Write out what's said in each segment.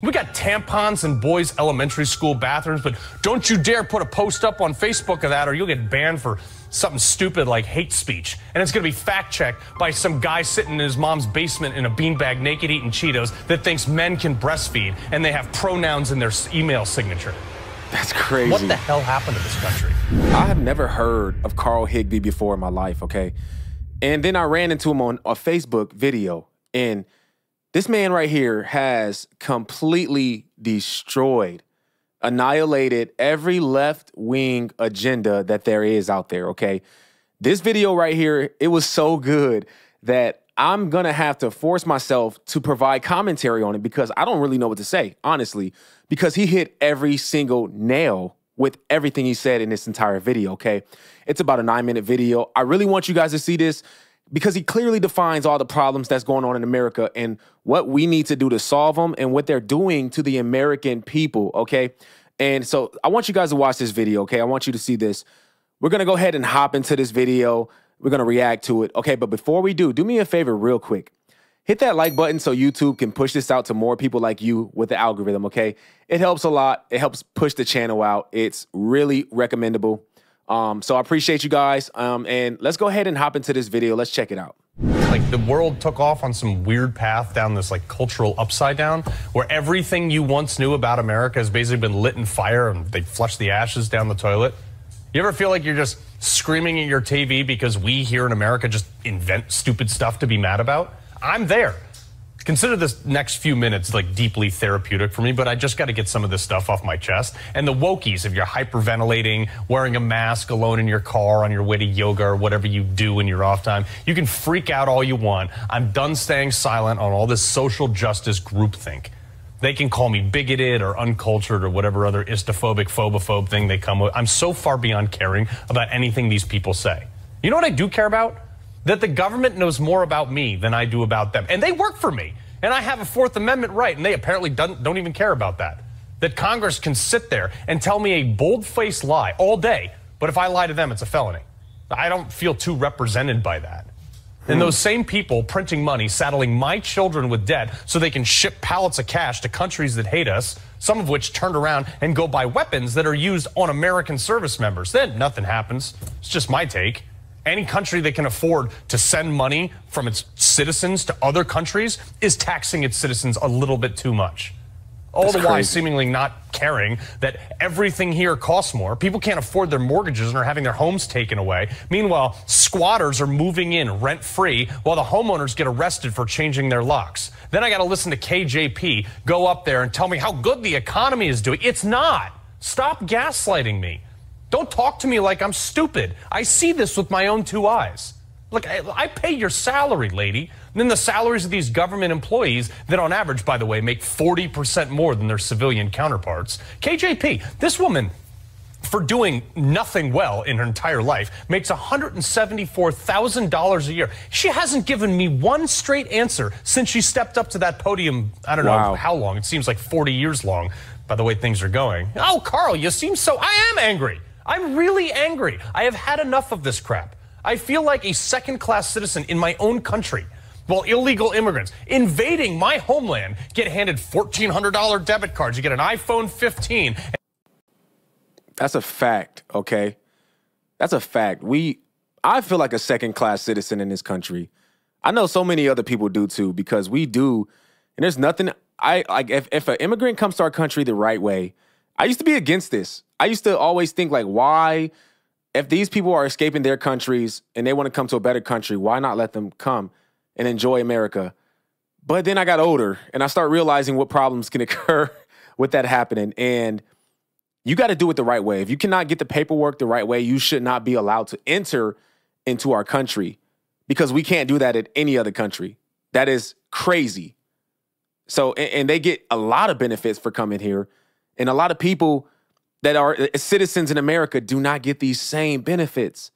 We got tampons in boys' elementary school bathrooms, but don't you dare put a post up on Facebook of that or you'll get banned for something stupid like hate speech. And it's going to be fact-checked by some guy sitting in his mom's basement in a beanbag naked eating Cheetos that thinks men can breastfeed and they have pronouns in their email signature. That's crazy. What the hell happened to this country? I have never heard of Carl Higbee before in my life, okay? And then I ran into him on a Facebook video, and this man right here has completely destroyed, annihilated every left-wing agenda that there is out there, okay? This video right here, it was so good that I'm gonna have to force myself to provide commentary on it because I don't really know what to say, honestly, because he hit every single nail with everything he said in this entire video, okay? It's about a 9-minute video. I really want you guys to see this, because he clearly defines all the problems that's going on in America and what we need to do to solve them and what they're doing to the American people, okay? And so I want you guys to watch this video, okay? I want you to see this. We're going to go ahead and hop into this video. We're going to react to it, okay? But before we do me a favor real quick. Hit that like button so YouTube can push this out to more people like you with the algorithm, okay? It helps a lot. It helps push the channel out. It's really recommendable. So I appreciate you guys, and let's go ahead and hop into this video. Let's check it out. Like, the world took off on some weird path down this, like, cultural upside down where everything you once knew about America has basically been lit in fire and they flushed the ashes down the toilet. You ever feel like you're just screaming at your TV because we here in America just invent stupid stuff to be mad about? I'm there. Consider this next few minutes like deeply therapeutic for me, but I just got to get some of this stuff off my chest. And the wokies, if you're hyperventilating, wearing a mask alone in your car on your way to yoga or whatever you do in your off time, you can freak out all you want. I'm done staying silent on all this social justice groupthink. They can call me bigoted or uncultured or whatever other istophobic, phobophobe thing they come with. I'm so far beyond caring about anything these people say. You know what I do care about? That the government knows more about me than I do about them. And they work for me. And I have a Fourth Amendment right. And they apparently don't even care about that. That Congress can sit there and tell me a bold-faced lie all day. But if I lie to them, it's a felony. I don't feel too represented by that. And those same people printing money, saddling my children with debt so they can ship pallets of cash to countries that hate us, some of which turned around and go buy weapons that are used on American service members. Then nothing happens. It's just my take. Any country that can afford to send money from its citizens to other countries is taxing its citizens a little bit too much. All the while seemingly not caring that everything here costs more. People can't afford their mortgages and are having their homes taken away. Meanwhile, squatters are moving in rent-free while the homeowners get arrested for changing their locks. Then I got to listen to KJP go up there and tell me how good the economy is doing. It's not. Stop gaslighting me. Don't talk to me like I'm stupid. I see this with my own two eyes. Look, I pay your salary, lady. And then the salaries of these government employees that on average, by the way, make 40% more than their civilian counterparts. KJP, this woman, for doing nothing well in her entire life, makes $174,000 a year. She hasn't given me one straight answer since she stepped up to that podium, I don't know how long. It seems like 40 years long by the way things are going. Oh, Carl, you seem so... I am angry. I'm really angry. I have had enough of this crap. I feel like a second-class citizen in my own country. While illegal immigrants invading my homeland get handed $1,400 debit cards. You get an iPhone 15. That's a fact, okay? That's a fact. I feel like a second-class citizen in this country. I know so many other people do, too, because we do. And there's nothing... If an immigrant comes to our country the right way... I used to be against this. I used to always think, like, why, if these people are escaping their countries and they want to come to a better country, why not let them come and enjoy America? But then I got older and I start realizing what problems can occur with that happening. And you got to do it the right way. If you cannot get the paperwork the right way, you should not be allowed to enter into our country, because we can't do that at any other country. That is crazy. So, and they get a lot of benefits for coming here. And a lot of people that are citizens in America do not get these same benefits.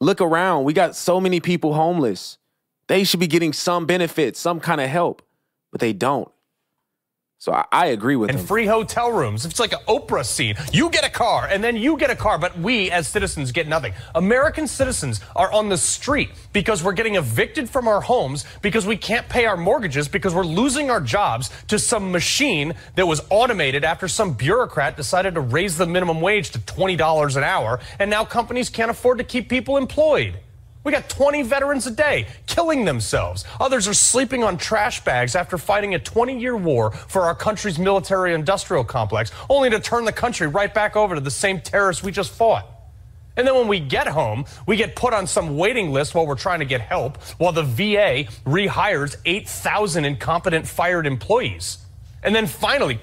Look around. We got so many people homeless. They should be getting some benefits, some kind of help, but they don't. So I agree with him. And free hotel rooms. It's like an Oprah scene. You get a car, and then you get a car, but we as citizens get nothing. American citizens are on the street because we're getting evicted from our homes, because we can't pay our mortgages, because we're losing our jobs to some machine that was automated after some bureaucrat decided to raise the minimum wage to $20 an hour, and now companies can't afford to keep people employed. We got 20 veterans a day killing themselves. Others are sleeping on trash bags after fighting a 20-year war for our country's military-industrial complex, only to turn the country right back over to the same terrorists we just fought. And then when we get home, we get put on some waiting list while we're trying to get help, while the VA rehires 8,000 incompetent fired employees. And then finally,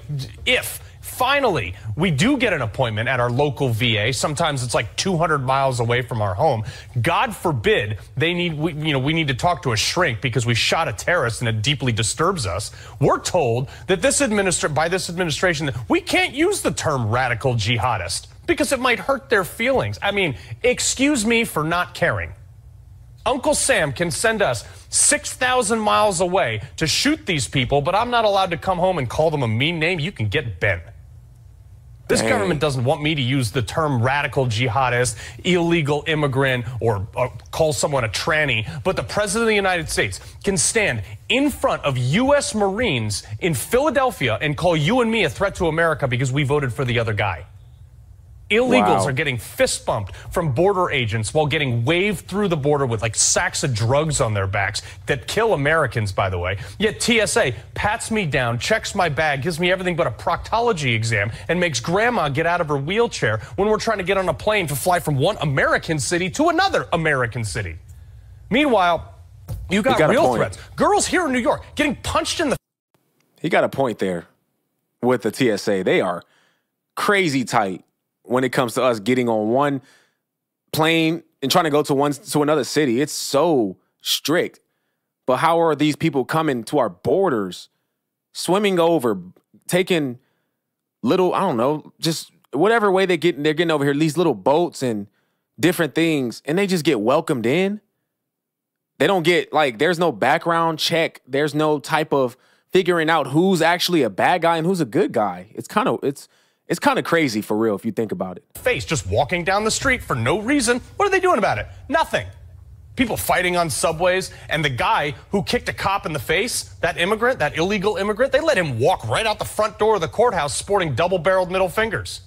Finally, we do get an appointment at our local VA. Sometimes it's like 200 miles away from our home. God forbid they need, we need to talk to a shrink because we shot a terrorist and it deeply disturbs us. We're told that by this administration that we can't use the term radical jihadist because it might hurt their feelings. I mean, excuse me for not caring. Uncle Sam can send us 6,000 miles away to shoot these people, but I'm not allowed to come home and call them a mean name. You can get bent. This government doesn't want me to use the term radical jihadist, illegal immigrant, or call someone a tranny, but the President of the United States can stand in front of U.S. Marines in Philadelphia and call you and me a threat to America because we voted for the other guy. Illegals are getting fist bumped from border agents while getting waved through the border with like sacks of drugs on their backs that kill Americans, by the way. Yet TSA pats me down, checks my bag, gives me everything but a proctology exam, and makes grandma get out of her wheelchair when we're trying to get on a plane to fly from one American city to another American city. Meanwhile, you got real threats. Girls here in New York getting punched in the... He got a point there with the TSA. They are crazy tight when it comes to us getting on one plane and trying to go to another city. It's so strict. But how are these people coming to our borders, swimming over, taking little, I don't know, just whatever way they're getting over here, these little boats and different things, and they just get welcomed in? They don't get, like, there's no background check. There's no type of figuring out who's actually a bad guy and who's a good guy. It's kind of crazy for real if you think about it. Face just walking down the street for no reason. What are they doing about it? Nothing. People fighting on subways, and the guy who kicked a cop in the face, that immigrant, that illegal immigrant, they let him walk right out the front door of the courthouse sporting double-barreled middle fingers.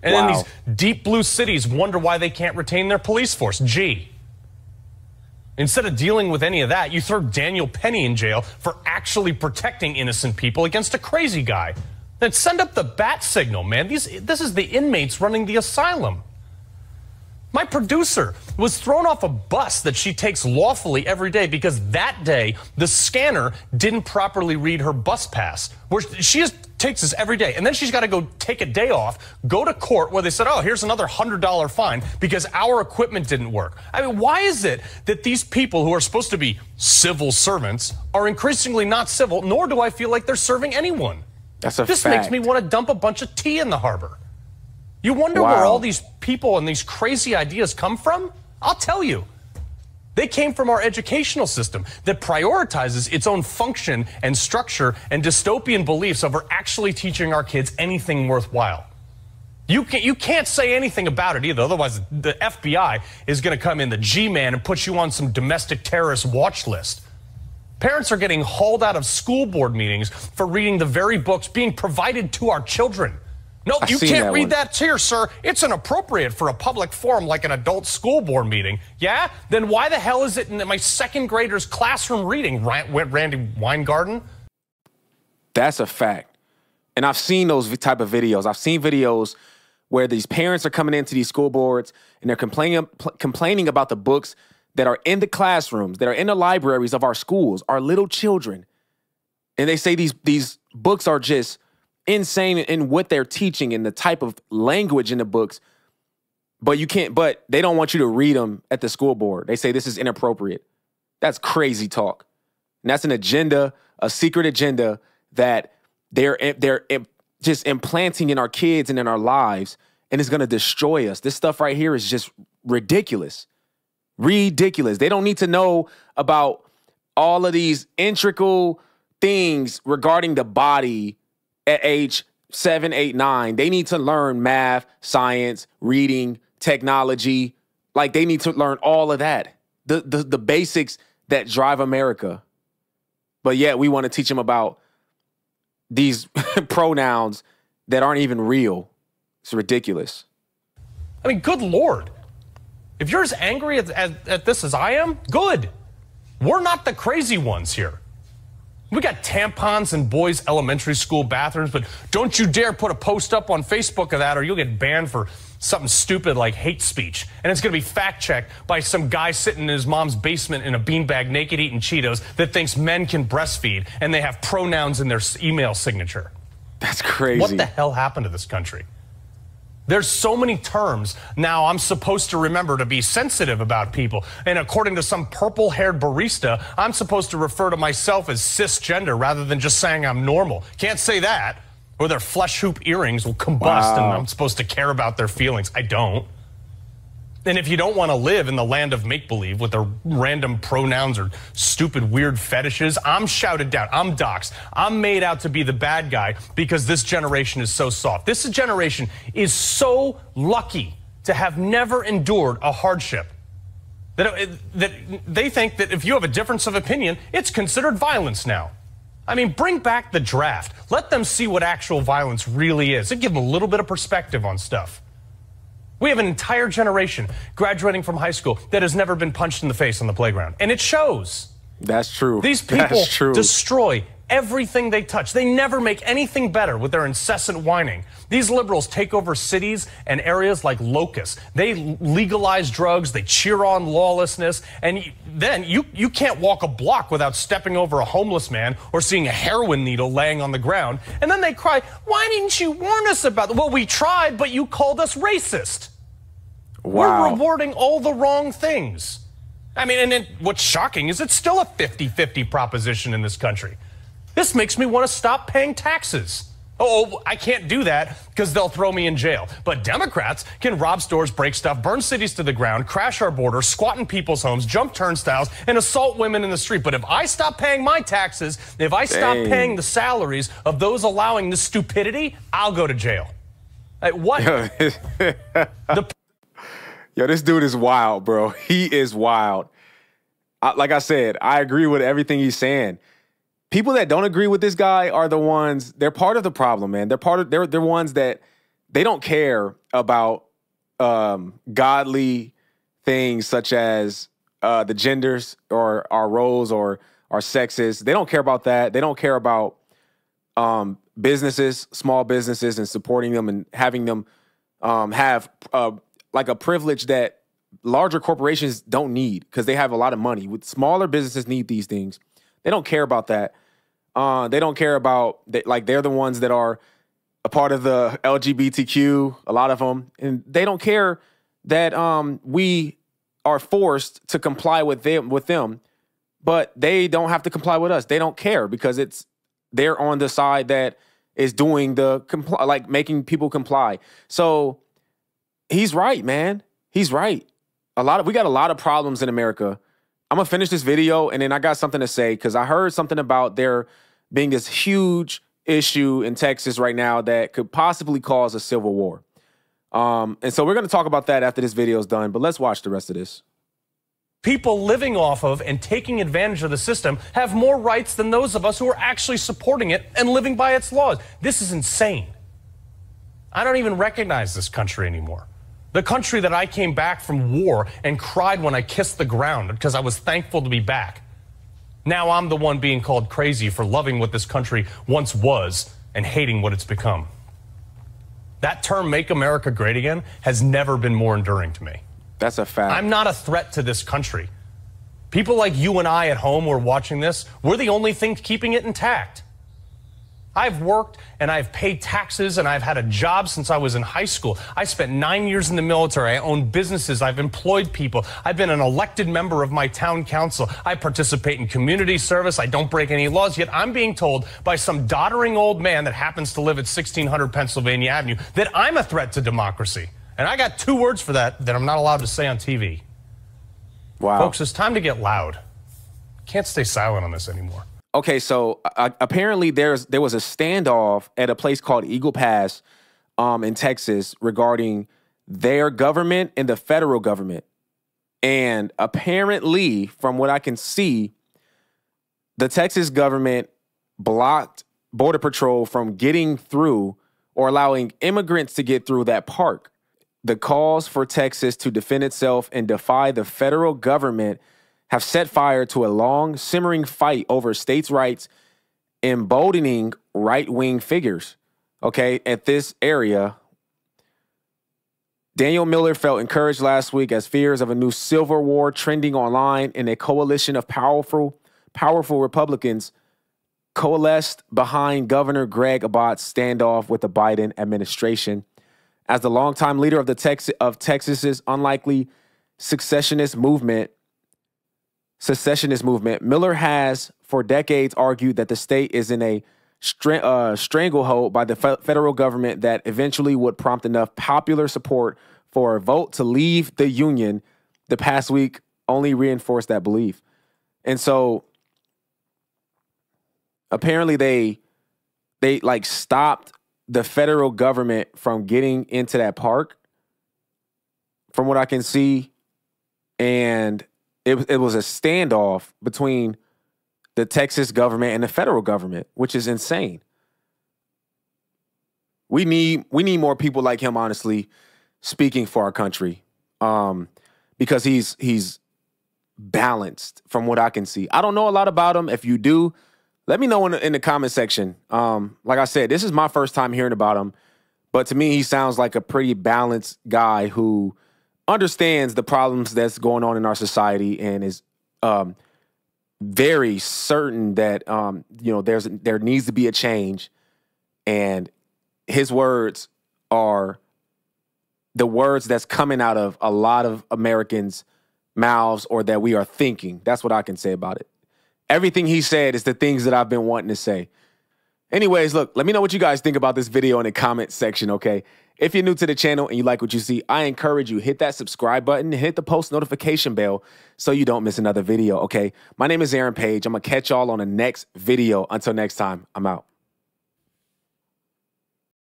And then these deep blue cities wonder why they can't retain their police force. Gee. Instead of dealing with any of that, you throw Daniel Penny in jail for actually protecting innocent people against a crazy guy. Then send up the bat signal, man. This is the inmates running the asylum. My producer was thrown off a bus that she takes lawfully every day because that day the scanner didn't properly read her bus pass. Where she just takes this every day, and then she's got to go take a day off, go to court where they said, oh, here's another $100 fine because our equipment didn't work. I mean, why is it that these people who are supposed to be civil servants are increasingly not civil, nor do I feel like they're serving anyone? That's a fact. This makes me want to dump a bunch of tea in the harbor. You wonder where all these people and these crazy ideas come from? I'll tell you. They came from our educational system that prioritizes its own function and structure and dystopian beliefs over actually teaching our kids anything worthwhile. You can't say anything about it either, otherwise the FBI is going to come in, the G-man, and put you on some domestic terrorist watch list. Parents are getting hauled out of school board meetings for reading the very books being provided to our children. No, you can't read that here, sir. It's inappropriate for a public forum like an adult school board meeting. Yeah? Then why the hell is it in my second grader's classroom reading, Randy Weingarten? That's a fact. And I've seen those type of videos. I've seen videos where these parents are coming into these school boards and they're complaining about the books that are in the classrooms, that are in the libraries of our schools, our little children. And they say these books are just insane in what they're teaching and the type of language in the books. But you can't, but they don't want you to read them at the school board. They say this is inappropriate. That's crazy talk. And that's an agenda, a secret agenda that they're just implanting in our kids and in our lives, and it's going to destroy us. This stuff right here is just ridiculous. Ridiculous. They don't need to know about all of these intricate things regarding the body at age 7, 8, 9, they need to learn math, science, reading, technology. Like, they need to learn all of that. The basics that drive America. But yet we want to teach them about these pronouns that aren't even real. It's ridiculous. I mean, good Lord. If you're as angry at this as I am, good. We're not the crazy ones here. We got tampons in boys' elementary school bathrooms, but don't you dare put a post up on Facebook of that or you'll get banned for something stupid like hate speech. And it's going to be fact-checked by some guy sitting in his mom's basement in a beanbag naked eating Cheetos that thinks men can breastfeed and they have pronouns in their email signature. That's crazy. What the hell happened to this country? There's so many terms now I'm supposed to remember to be sensitive about people. And according to some purple-haired barista, I'm supposed to refer to myself as cisgender rather than just saying I'm normal. Can't say that, or their flesh hoop earrings will combust. Wow. And I'm supposed to care about their feelings. I don't. And if you don't want to live in the land of make-believe with their random pronouns or stupid, weird fetishes, I'm shouted down. I'm doxxed. I'm made out to be the bad guy because this generation is so soft. This generation is so lucky to have never endured a hardship that they think that if you have a difference of opinion, it's considered violence now. I mean, bring back the draft. Let them see what actual violence really is. It gives them a little bit of perspective on stuff. We have an entire generation graduating from high school that has never been punched in the face on the playground. And it shows. That's true. These people destroy everything they touch. They never make anything better with their incessant whining. These liberals take over cities and areas like locusts. They legalize drugs. They cheer on lawlessness. And then you can't walk a block without stepping over a homeless man or seeing a heroin needle laying on the ground. And then they cry, why didn't you warn us about that? Well, we tried, but you called us racist. Wow. We're rewarding all the wrong things. I mean, and what's shocking is it's still a 50-50 proposition in this country. This makes me want to stop paying taxes. Oh, I can't do that because they'll throw me in jail. But Democrats can rob stores, break stuff, burn cities to the ground, crash our border, squat in people's homes, jump turnstiles, and assault women in the street. But if I stop paying my taxes, if I stop paying the salaries of those allowing this stupidity, I'll go to jail. Like, what? Yo, this dude is wild, bro. He is wild. Like I said, I agree with everything he's saying. People that don't agree with this guy are the ones, they're part of the problem, man. They're part of, they're ones that they don't care about godly things such as the genders or our roles or our sexes. They don't care about that. They don't care about businesses, small businesses, and supporting them and having them have like a privilege that larger corporations don't need because they have a lot of money. With smaller businesses need these things. They don't care about that. They don't care about, like, they're the ones that are a part of the LGBTQ, a lot of them. And they don't care that we are forced to comply with them, but they don't have to comply with us. They don't care because it's, they're on the side that is doing the, like, making people comply. So, he's right, man. He's right. We got a lot of problems in America. I'm going to finish this video, and then I got something to say because I heard something about there being this huge issue in Texas right now that could possibly cause a civil war. And so we're going to talk about that after this video is done, but let's watch the rest of this. People living off of and taking advantage of the system have more rights than those of us who are actually supporting it and living by its laws. This is insane. I don't even recognize this country anymore. The country that I came back from war and cried when I kissed the ground because I was thankful to be back. Now I'm the one being called crazy for loving what this country once was and hating what it's become. That term, Make America Great Again, has never been more enduring to me. That's a fact. I'm not a threat to this country. People like you and I at home who are watching this, we're the only thing keeping it intact. I've worked and I've paid taxes and I've had a job since I was in high school. I spent 9 years in the military. I owned businesses. I've employed people. I've been an elected member of my town council. I participate in community service. I don't break any laws. Yet I'm being told by some doddering old man that happens to live at 1600 Pennsylvania Avenue that I'm a threat to democracy. And I got 2 words for that I'm not allowed to say on TV. Wow. Folks, it's time to get loud. Can't stay silent on this anymore. Okay, so apparently there was a standoff at a place called Eagle Pass in Texas regarding their government and the federal government. And apparently, from what I can see, the Texas government blocked Border Patrol from getting through or allowing immigrants to get through that park. The calls for Texas to defend itself and defy the federal government have set fire to a long, simmering fight over states' rights, emboldening right-wing figures. Okay, at this area, Daniel Miller felt encouraged last week as fears of a new civil war trending online and a coalition of powerful Republicans coalesced behind Governor Greg Abbott's standoff with the Biden administration. As the longtime leader of Texas's unlikely secessionist movement, Miller has for decades argued that the state is in a stranglehold by the federal government that eventually would prompt enough popular support for a vote to leave the union. The past week only reinforced that belief. And so apparently they like stopped the federal government from getting into that park, from what I can see. And it was a standoff between the Texas government and the federal government, which is insane. We need more people like him, honestly, speaking for our country, because he's balanced from what I can see. I don't know a lot about him. If you do, let me know in the comment section. Like I said, this is my first time hearing about him, but to me, he sounds like a pretty balanced guy who understands the problems that's going on in our society and is very certain that you know, there needs to be a change, and his words are the words that's coming out of a lot of Americans' mouths, or that we are thinking. That's what I can say about it. Everything he said is the things that I've been wanting to say. Anyways, look, let me know what you guys think about this video in the comment section, okay? If you're new to the channel and you like what you see, I encourage you, hit that subscribe button, hit the post notification bell so you don't miss another video, okay? My name is Aaron Page. I'm going to catch y'all on the next video. Until next time, I'm out.